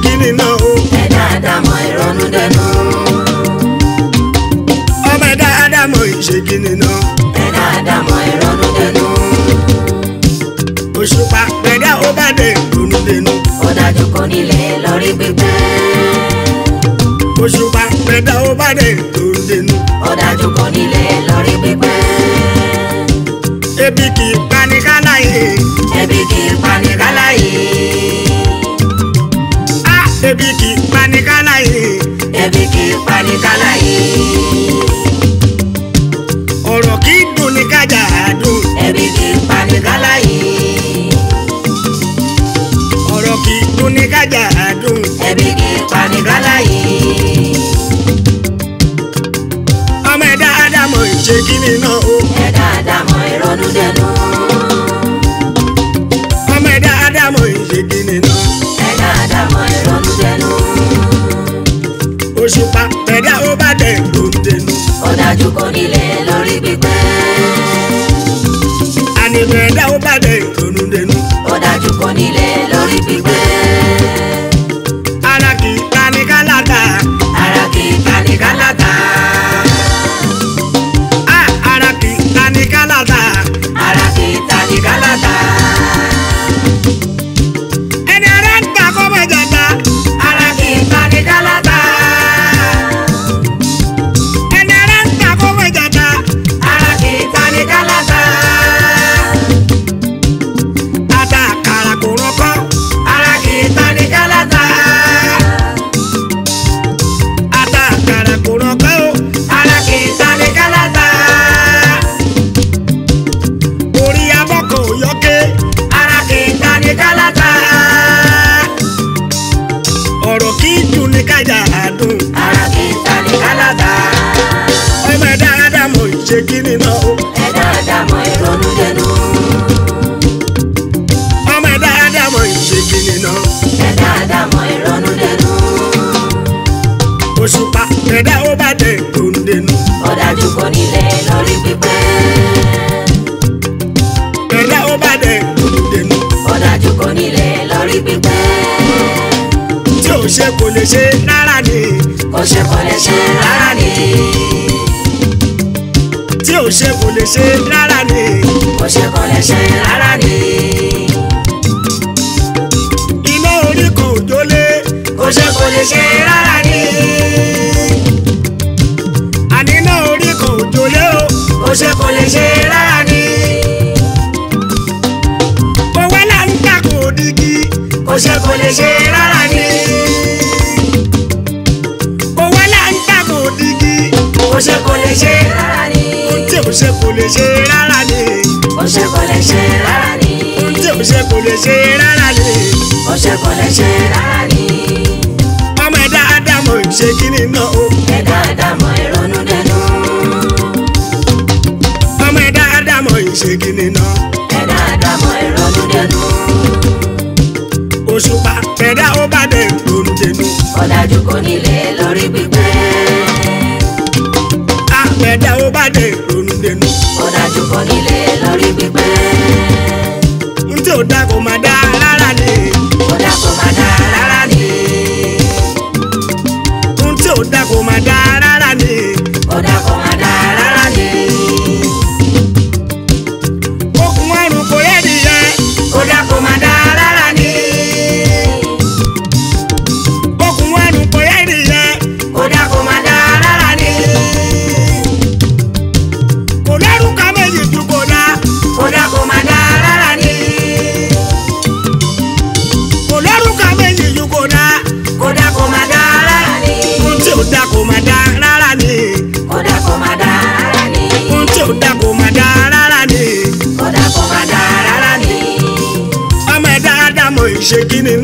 gini no Eda Adamo ironu denu Oba Eda Adamo ise gini no Eda Adamo ironu denu Oshupa Eda obade ironu denu Oda joko nile lori pipe Oshupa Eda obade ironu denu Oda joko nile lori pipe Ebiki panikalaye Ebiki panikalaye Ebiki panikalaye, Ebiki panikalaye. Oro kidu ni kajadu, Ebiki panikalaye. Oro kidu ni kajadu, Ebiki panikalaye. Eda Adamo ise gini no, Eda Adamo ironu denu. Eda Adamo ise gini no. Oshupa Eda obade ironu Oda joko nile lori pipe Ani Eda obade ironu Oda joko nile lori pipe Araki panikalata Araki panikalata Araki panikalata Araki panikalata Ose ko le se rara ni Ose ko le se rara ni Ti ose ko le se rara ni Ose ko le se rara ni Imo ori ko dole Ose ko le se rara ni Ani no ori ko dole o Ose ko le se rara ni Ko wa la nta ko digi Ose ko le se rara ni Ose ko le se rara ni Ti ose ko le se rara ni Ose ko le se rara ni Ti ose ko le se rara ni Ose ko le se rara ni Omo Eda Adamo ise gini no Eda Adamo ironu denu Omo Eda Adamo ise gini no Eda Adamo ironu denu Oshupa Eda obade ironu denu Oda joko nile lori pipe Eda obade ironu denu Oda joko nile lori pipe Nti oda ko ma da rara ni Oda ko ma da rara ni Nti oda ko ma da rara ni Oda ko ma da rara ni Okun arun ko ye di ye Oda ko ma da rara ni Okun arun ko ye di ye Oda ko ma da rara ni Shaking in